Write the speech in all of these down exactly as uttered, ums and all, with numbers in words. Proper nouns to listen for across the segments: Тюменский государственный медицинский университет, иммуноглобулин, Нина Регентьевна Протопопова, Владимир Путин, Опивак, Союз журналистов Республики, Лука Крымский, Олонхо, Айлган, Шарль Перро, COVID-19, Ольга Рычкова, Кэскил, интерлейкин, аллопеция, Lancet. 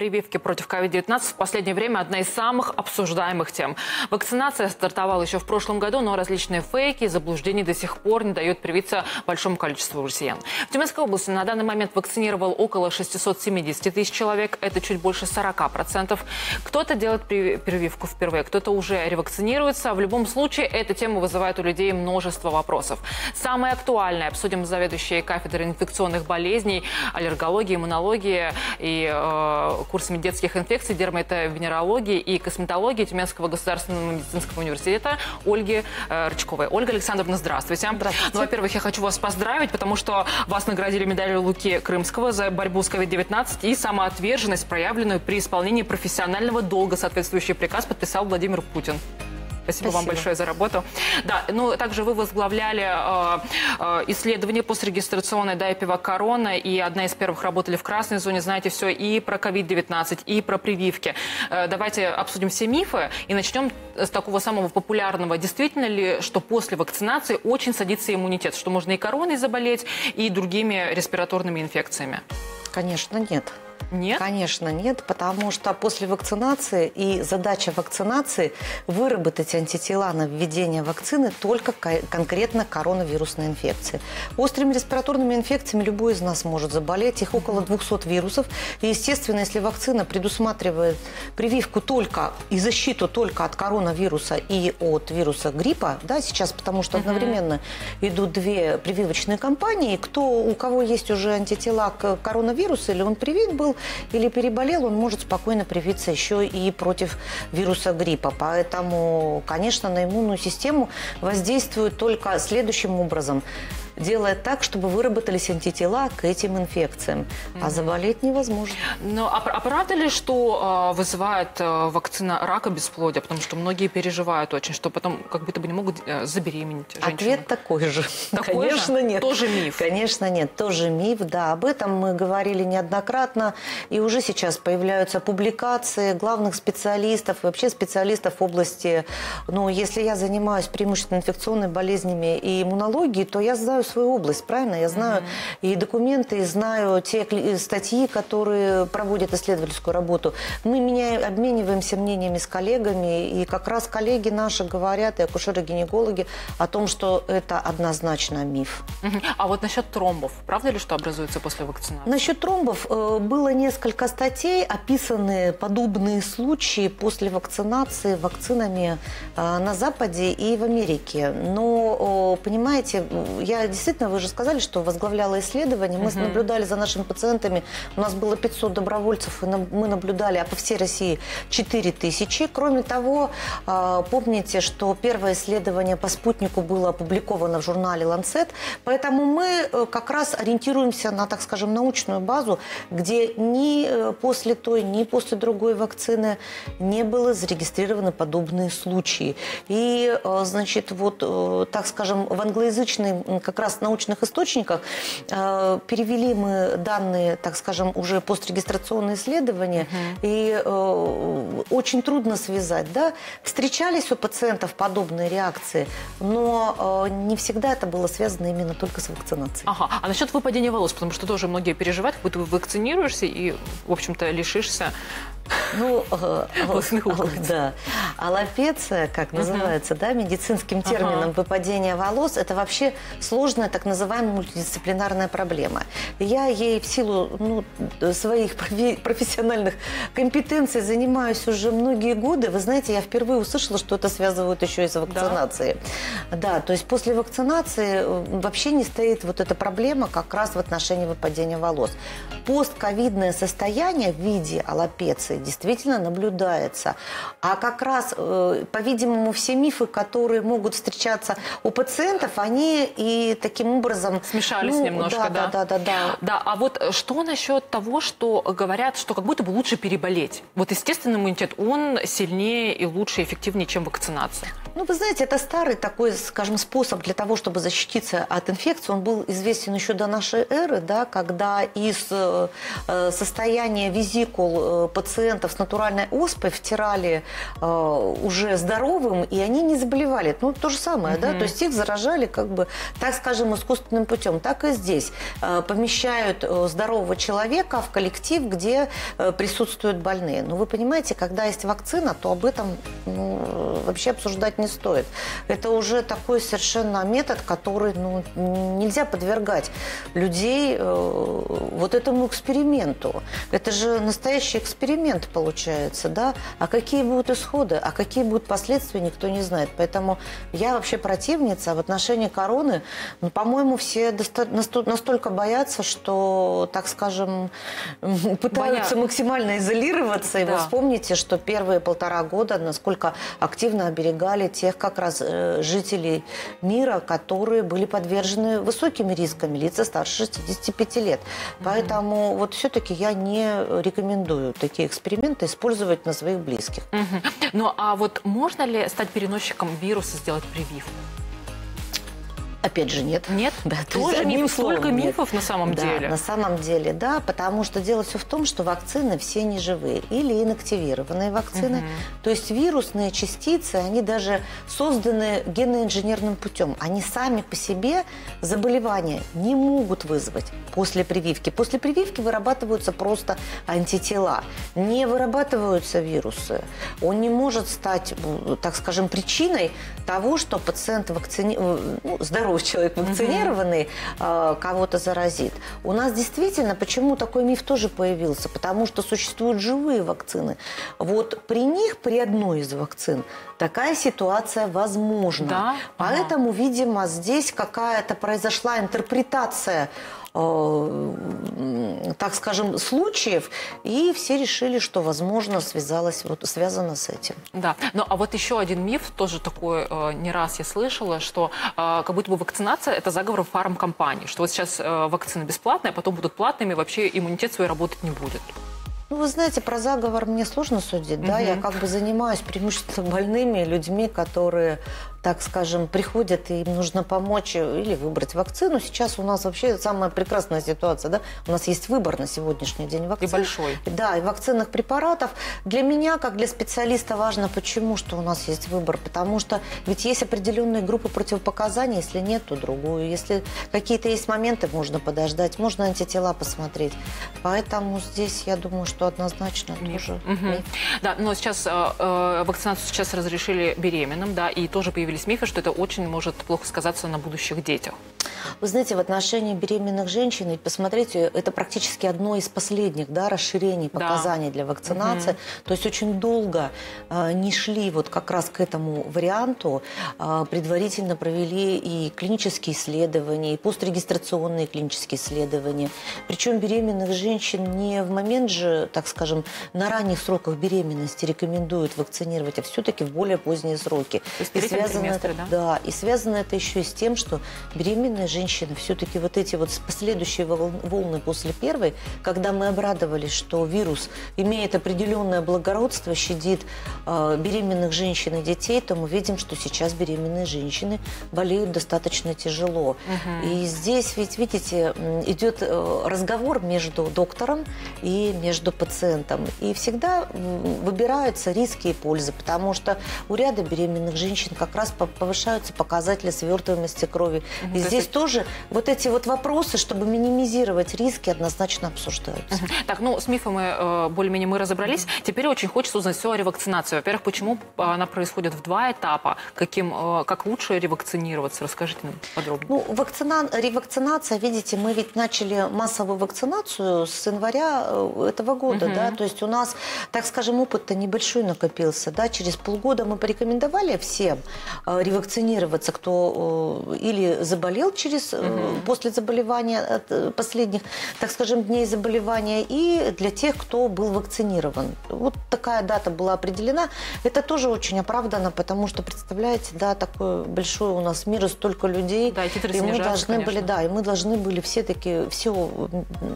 Прививки против ковид девятнадцать в последнее время одна из самых обсуждаемых тем. Вакцинация стартовала еще в прошлом году, но различные фейки и заблуждения до сих пор не дают привиться большому количеству россиян. В Тюменской области на данный момент вакцинировал около шестисот семидесяти тысяч человек, это чуть больше сорока процентов. Кто-то делает прививку впервые, кто-то уже ревакцинируется. В любом случае, эта тема вызывает у людей множество вопросов. Самое актуальное обсудим с заведующей кафедрой инфекционных болезней, аллергологии, иммунологии и э, курсами детских инфекций, дерматовенерологии и косметологии Тюменского государственного медицинского университета Ольги э, Рычковой. Ольга Александровна, здравствуйте. Здравствуйте. Ну, во-первых, я хочу вас поздравить, потому что вас наградили медалью Луки Крымского за борьбу с ковид девятнадцать и самоотверженность, проявленную при исполнении профессионального долга. Соответствующий приказ подписал Владимир Путин. Спасибо, Спасибо вам большое за работу. Да, ну, также вы возглавляли э, исследование пострегистрационное до Опивак корона, и одна из первых работали в красной зоне, знаете все и про ковид девятнадцать, и про прививки. Э, давайте обсудим все мифы и начнем с такого самого популярного. Действительно ли, что после вакцинации очень садится иммунитет, что можно и короной заболеть, и другими респираторными инфекциями? Конечно, нет. Нет? Конечно, нет, потому что после вакцинации и задача вакцинации выработать антитела на введение вакцины только конкретно коронавирусной инфекции. Острыми респираторными инфекциями любой из нас может заболеть, их около двухсот вирусов. И, естественно, если вакцина предусматривает прививку только и защиту только от коронавируса и от вируса гриппа, да, сейчас, потому что одновременно идут две прививочные кампании, кто, у кого есть уже антитела к коронавирусу, или он привит был, или переболел, он может спокойно привиться еще и против вируса гриппа. Поэтому, конечно, на иммунную систему воздействует только следующим образом. Делает так, чтобы выработались антитела к этим инфекциям. Mm-hmm. А заболеть невозможно. Но, а, а правда ли, что э, вызывает э, вакцина рака бесплодия? Потому что многие переживают очень, что потом как будто бы не могут э, забеременеть женщину. Ответ такой же. Такой Конечно, же? Нет. Тоже миф. Конечно, нет. Тоже миф, да. Об этом мы говорили неоднократно. И уже сейчас появляются публикации главных специалистов, вообще специалистов в области... Ну, если я занимаюсь преимущественно инфекционными болезнями и иммунологией, то я знаю свою область, правильно? Я знаю mm-hmm. и документы, и знаю те статьи, которые проводят исследовательскую работу. Мы меня, обмениваемся мнениями с коллегами, и как раз коллеги наши говорят, и акушеры-гинекологи, о том, что это однозначно миф. Mm-hmm. А вот насчет тромбов, правда ли, что образуется после вакцинации? Насчет тромбов э, было несколько статей, описаны подобные случаи после вакцинации вакцинами э, на Западе и в Америке. Но, э, понимаете, я действительно, вы же сказали, что возглавляла исследование. Мы Uh-huh. наблюдали за нашими пациентами. У нас было пятьсот добровольцев, и мы наблюдали, а по всей России четыре тысячи. Кроме того, помните, что первое исследование по спутнику было опубликовано в журнале Lancet. Поэтому мы как раз ориентируемся на, так скажем, научную базу, где ни после той, ни после другой вакцины не было зарегистрированы подобные случаи. И, значит, вот, так скажем, в англоязычной как раз в научных источниках э, перевели мы данные, так скажем, уже пострегистрационные исследования, mm-hmm. и э, очень трудно связать, да, встречались у пациентов подобные реакции, но э, не всегда это было связано именно только с вакцинацией. Ага, а насчет выпадения волос, потому что тоже многие переживают, как будто вы вакцинируешься и, в общем-то, лишишься. Ну, да. Аллопеция, как называется, да, медицинским термином выпадение волос, это вообще сложная так называемая мультидисциплинарная проблема. Я ей в силу ну, своих профессиональных компетенций занимаюсь уже многие годы. Вы знаете, я впервые услышала, что это связывают еще и с вакцинацией. Да. да, то есть после вакцинации вообще не стоит вот эта проблема как раз в отношении выпадения волос. Постковидное состояние в виде аллопеции действительно наблюдается. А как раз, по-видимому, все мифы, которые могут встречаться у пациентов, они и таким образом... Смешались ну, немножко, да да? Да, да, да, да. Да, а вот что насчет того, что говорят, что как будто бы лучше переболеть? Вот естественный иммунитет, он сильнее и лучше, эффективнее, чем вакцинация. Ну, вы знаете, это старый такой, скажем, способ для того, чтобы защититься от инфекции. Он был известен еще до нашей эры, да, когда из состояния визикул пациентов пациентов с натуральной оспой втирали э, уже здоровым, и они не заболевали. Ну, то же самое, угу. да, то есть их заражали, как бы, так скажем, искусственным путем. Так и здесь. Э, помещают здорового человека в коллектив, где э, присутствуют больные. Но вы понимаете, когда есть вакцина, то об этом ну, вообще обсуждать не стоит. Это уже такой совершенно метод, который ну, нельзя подвергать людей э, вот этому эксперименту. Это же настоящий эксперимент получается, да? А какие будут исходы, а какие будут последствия, никто не знает. Поэтому я вообще противница в отношении короны. Ну, по-моему, все настолько боятся, что, так скажем, пытаются Боя... максимально изолироваться. И да. вы вспомните, что первые полтора года насколько активно оберегали тех как раз жителей мира, которые были подвержены высокими рисками, лица старше шестидесяти пяти лет. Поэтому mm-hmm. вот все-таки я не рекомендую такие эксперименты использовать на своих близких. Mm-hmm. Ну а вот можно ли стать переносчиком вируса, сделать прививку? Опять же, нет. Нет? Да, тоже то миф, столько мифов на самом да, деле. На самом деле, да, потому что дело все в том, что вакцины все неживые или инактивированные вакцины. Угу. То есть вирусные частицы, они даже созданы генно-инженерным путем. Они сами по себе заболевания не могут вызвать после прививки. После прививки вырабатываются просто антитела. Не вырабатываются вирусы. Он не может стать, так скажем, причиной того, что пациент вакцини... ну, здоровый человек вакцинированный mm-hmm. кого-то заразит. У нас действительно, почему такой миф тоже появился? Потому что существуют живые вакцины. Вот при них, при одной из вакцин, такая ситуация возможна. Да? Поэтому, а. видимо, здесь какая-то произошла интерпретация, э, так скажем, случаев, и все решили, что, возможно, связалось, вот, связано с этим. Да. Ну, а вот еще один миф, тоже такой э, не раз я слышала, что э, как будто бы вакцинация – это заговор фармкомпаний, что вот сейчас э, вакцины бесплатные, а потом будут платными, вообще иммунитет свой работать не будет. Ну, вы знаете, про заговор мне сложно судить, да, угу. я как бы занимаюсь преимущественно больными людьми, которые, так скажем, приходят, и им нужно помочь или выбрать вакцину. Сейчас у нас вообще самая прекрасная ситуация, да, у нас есть выбор на сегодняшний день вакцин. И большой. Да, и вакцинных препаратов. Для меня, как для специалиста, важно, почему, что у нас есть выбор, потому что ведь есть определенные группы противопоказаний, если нет, то другую, если какие-то есть моменты, можно подождать, можно антитела посмотреть. Поэтому здесь, я думаю, что однозначно тоже. Угу. Да, но сейчас э, вакцинацию сейчас разрешили беременным, да, и тоже появились мифы, что это очень может плохо сказаться на будущих детях. Вы знаете, в отношении беременных женщин, ведь посмотрите, это практически одно из последних, да, расширений показаний да. для вакцинации. Угу. То есть очень долго э, не шли вот как раз к этому варианту, э, предварительно провели и клинические исследования, и пострегистрационные клинические исследования. Причем беременных женщин не в момент же, так скажем, на ранних сроках беременности рекомендуют вакцинировать, а все-таки в более поздние сроки. И связано, это, да? Да, и связано это еще и с тем, что беременные женщины все-таки вот эти вот последующие волны после первой, когда мы обрадовались, что вирус имеет определенное благородство, щадит э, беременных женщин и детей, то мы видим, что сейчас беременные женщины болеют достаточно тяжело. Угу. И здесь ведь, видите, идет разговор между доктором и между пациентам. И всегда выбираются риски и пользы, потому что у ряда беременных женщин как раз повышаются показатели свертываемости крови. Угу, и то здесь это... тоже вот эти вот вопросы, чтобы минимизировать риски, однозначно обсуждаются. Угу. Так, ну с мифами э, более-менее мы разобрались. Угу. Теперь очень хочется узнать все о ревакцинации. Во-первых, почему она происходит в два этапа? Каким, э, как лучше ревакцинироваться? Расскажите нам подробнее. Ну, вакцина... ревакцинация, видите, мы ведь начали массовую вакцинацию с января этого года. года, угу. да, то есть у нас, так скажем, опыт-то небольшой накопился, да, через полгода мы порекомендовали всем э, ревакцинироваться, кто э, или заболел через, угу. э, после заболевания, от последних, так скажем, дней заболевания, и для тех, кто был вакцинирован. Вот такая дата была определена, это тоже очень оправдано, потому что, представляете, да, такой большой у нас мир, и столько людей, да, и, и мы должны конечно. были, да, и мы должны были все-таки, все,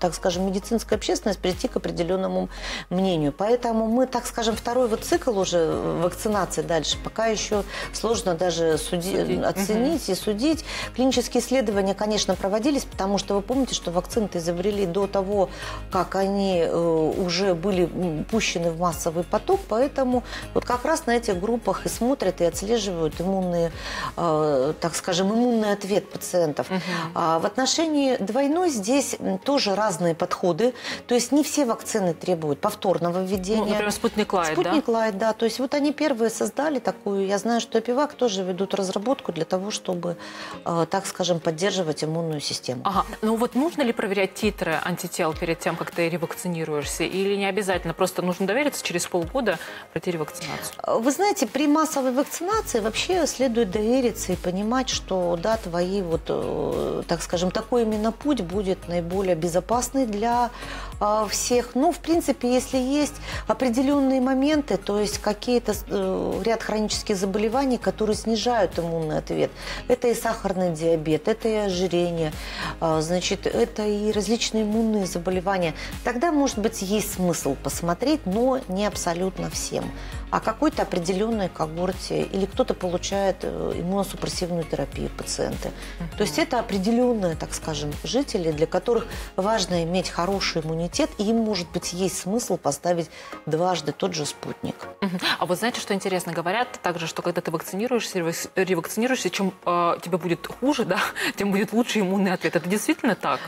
так скажем, медицинская общественность прийти к определенному мнению. Поэтому мы, так скажем, второй вот цикл уже вакцинации дальше. Пока еще сложно даже суди... судить. оценить угу. и судить. Клинические исследования исследования, конечно, проводились, потому что вы помните, что вакцины-то изобрели до того, как они уже были пущены в массовый поток, поэтому вот как раз на этих группах и смотрят, и отслеживают иммунные, так скажем, иммунный ответ пациентов. Угу. А в отношении двойной здесь тоже разные подходы, то есть не все вакцины требуют повторного введения. Ну, например, Спутник-лайт, да? Спутник-лайт, да, то есть вот они первые создали такую, я знаю, что Опивак тоже ведут разработку для того, чтобы, так скажем, поддерживать иммунную систему. Ага, ну вот нужно ли проверять титры антител перед тем, как ты ревакцинируешься, или не обязательно, просто нужно довериться через полгода пройти ревакцинацию? Вы знаете, при массовой вакцинации вообще следует довериться и понимать, что, да, твои, вот, так скажем, такой именно путь будет наиболее безопасный для всех. Ну, в принципе, если есть определенные моменты, то есть какие-то ряд хронических заболеваний, которые снижают иммунный ответ. Это и сахарный диабет, это и ожирение, значит, это и различные иммунные заболевания. Тогда, может быть, есть смысл посмотреть, но не абсолютно всем, а какой-то определенной когорте, или кто-то получает иммуносупрессивную терапию, пациенты. Uh-huh. То есть это определенные, так скажем, жители, для которых важно иметь хороший иммунитет, и им, может быть, есть смысл поставить дважды тот же спутник. Uh-huh. А вот знаете, что интересно? Говорят также, что когда ты вакцинируешься, ревакцинируешься, чем э, тебе будет хуже, да, тем будет лучше иммунный ответ. Это действительно так?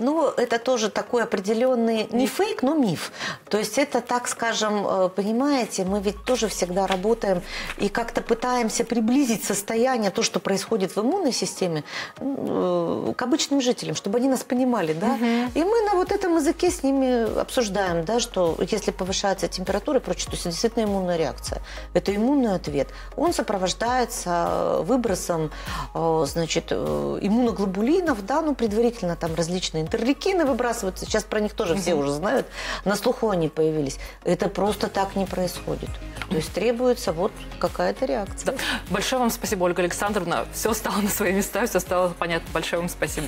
Ну, это тоже такой определенный, не фейк, но миф. То есть это, так скажем, понимаете, мы ведь тоже всегда работаем и как-то пытаемся приблизить состояние, то, что происходит в иммунной системе, к обычным жителям, чтобы они нас понимали, да. Угу. И мы на вот этом языке с ними обсуждаем, да, что если повышается температура и прочее, то есть действительно иммунная реакция. Это иммунный ответ. Он сопровождается выбросом, значит, иммуноглобулинов, да, ну, предварительно там различные интерлейкины выбрасываются. Сейчас про них тоже все уже знают. На слуху они появились. Это просто так не происходит. То есть требуется вот какая-то реакция. Да. Большое вам спасибо, Ольга Александровна. Все стало на свои места, все стало понятно. Большое вам спасибо.